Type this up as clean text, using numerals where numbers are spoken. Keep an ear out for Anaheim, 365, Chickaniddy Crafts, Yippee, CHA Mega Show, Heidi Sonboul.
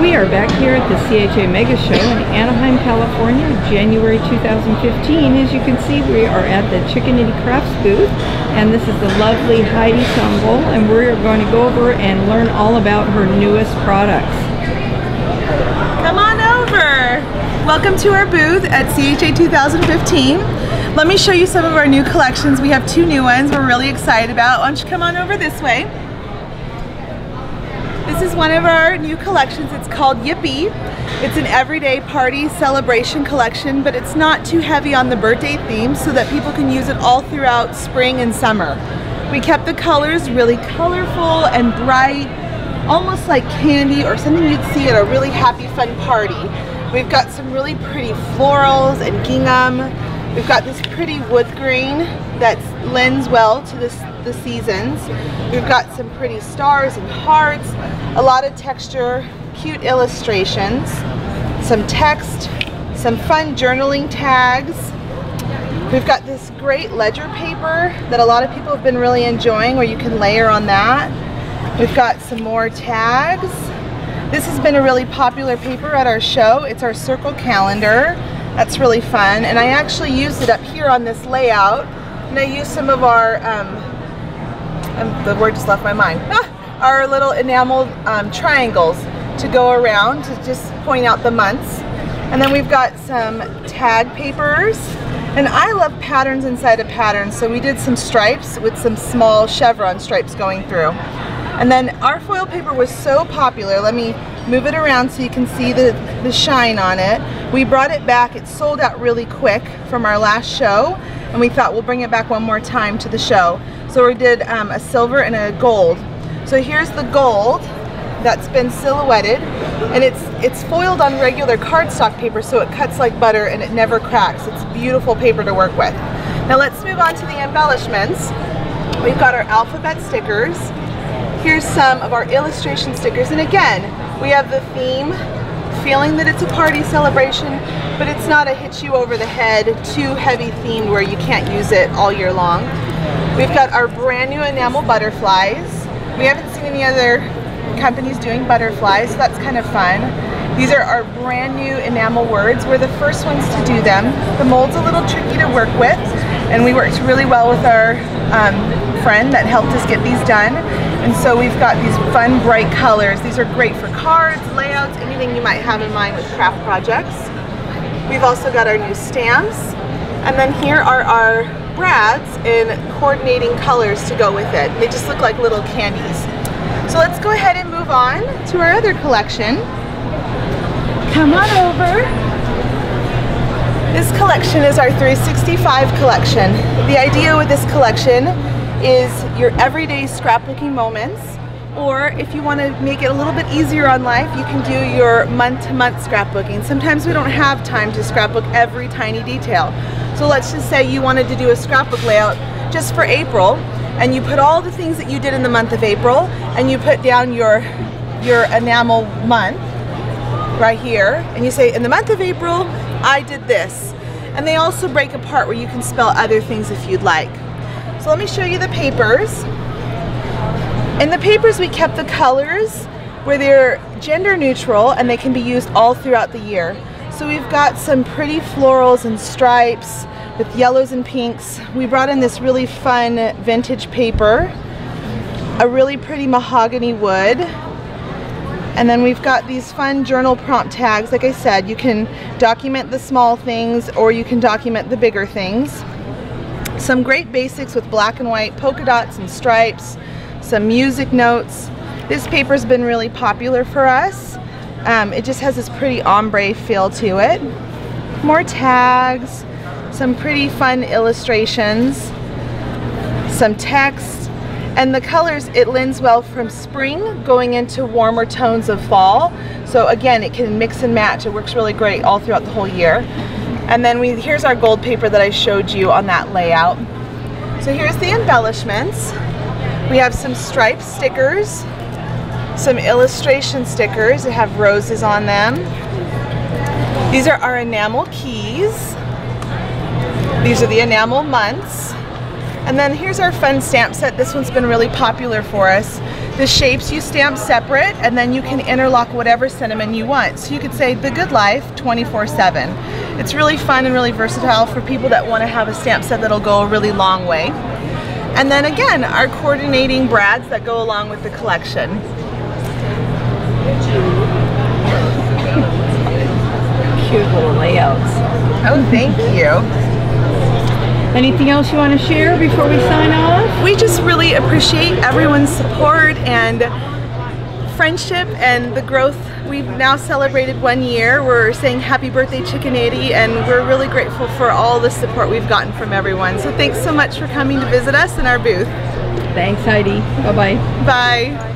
We are back here at the CHA Mega Show in Anaheim, California, January 2015. As you can see, we are at the Chickaniddy Crafts booth, and this is the lovely Heidi Sonboul, and we are going to go over and learn all about her newest products. Come on over! Welcome to our booth at CHA 2015. Let me show you some of our new collections. We have two new ones we're really excited about. Why don't you come on over this way? This is one of our new collections. It's called Yippee. It's an everyday party celebration collection, but it's not too heavy on the birthday theme so that people can use it all throughout spring and summer. We kept the colors really colorful and bright, almost like candy or something you'd see at a really happy, fun party. We've got some really pretty florals and gingham. We've got this pretty wood grain that lends well to the seasons. We've got some pretty stars and hearts, a lot of texture, cute illustrations, some text, some fun journaling tags. We've got this great ledger paper that a lot of people have been really enjoying, where you can layer on that. We've got some more tags. This has been a really popular paper at our show. It's our circle calendar. That's really fun, and I actually used it up here on this layout, and I used some of our the word just left my mind. Our little enameled triangles to go around to just point out the months. And then we've got some tag papers, and I love patterns inside of patterns, so we did some stripes with some small chevron stripes going through. And then our foil paper was so popular, let me move it around so you can see the shine on it. We brought it back. It sold out really quick from our last show, and we thought we'll bring it back one more time to the show. So we did a silver and a gold. So here's the gold that's been silhouetted, and it's foiled on regular cardstock paper, so it cuts like butter and it never cracks. It's beautiful paper to work with. Now let's move on to the embellishments. We've got our alphabet stickers. Here's some of our illustration stickers, and again, we have the theme, feeling that it's a party celebration, but it's not a hit you over the head, too heavy themed where you can't use it all year long. We've got our brand new enamel butterflies. We haven't seen any other companies doing butterflies, so that's kind of fun. These are our brand new enamel words. We're the first ones to do them. The mold's a little tricky to work with, and we worked really well with our friend that helped us get these done. And so we've got these fun, bright colors. These are great for cards, layouts, anything you might have in mind with craft projects. We've also got our new stamps. And then here are our brads in coordinating colors to go with it. They just look like little candies. So let's go ahead and move on to our other collection. Come on over. This collection is our 365 collection. The idea with this collection is your everyday scrapbooking moments, or if you want to make it a little bit easier on life, you can do your month-to-month scrapbooking. Sometimes we don't have time to scrapbook every tiny detail. So let's just say you wanted to do a scrapbook layout just for April, and you put all the things that you did in the month of April, and you put down your enamel month right here, and you say, in the month of April, I did this. And they also break apart where you can spell other things if you'd like. So let me show you the papers. In the papers, we kept the colors where they're gender neutral and they can be used all throughout the year. So we've got some pretty florals and stripes with yellows and pinks. We brought in this really fun vintage paper, a really pretty mahogany wood, and then we've got these fun journal prompt tags. Like I said, you can document the small things or you can document the bigger things. Some great basics with black and white polka dots and stripes, some music notes. This paper's been really popular for us. It just has this pretty ombre feel to it. More tags, some pretty fun illustrations, some text, and the colors, it lends well from spring going into warmer tones of fall. So again, it can mix and match. It works really great all throughout the whole year. And then here's our gold paper that I showed you on that layout. So here's the embellishments. We have some striped stickers, some illustration stickers that have roses on them. These are our enamel keys. These are the enamel months. And then here's our fun stamp set. This one's been really popular for us. The shapes you stamp separate, and then you can interlock whatever cinnamon you want. So you could say The Good Life 24/7. It's really fun and really versatile for people that want to have a stamp set that'll go a really long way. And then again, our coordinating brads that go along with the collection. Cute little layouts. Oh, thank you. Anything else you want to share before we sign off? We just really appreciate everyone's support and friendship and the growth. We've now celebrated 1 year. We're saying happy birthday, Chickaniddy, and we're really grateful for all the support we've gotten from everyone. So thanks so much for coming to visit us in our booth. Thanks, Heidi. Bye-bye. Bye.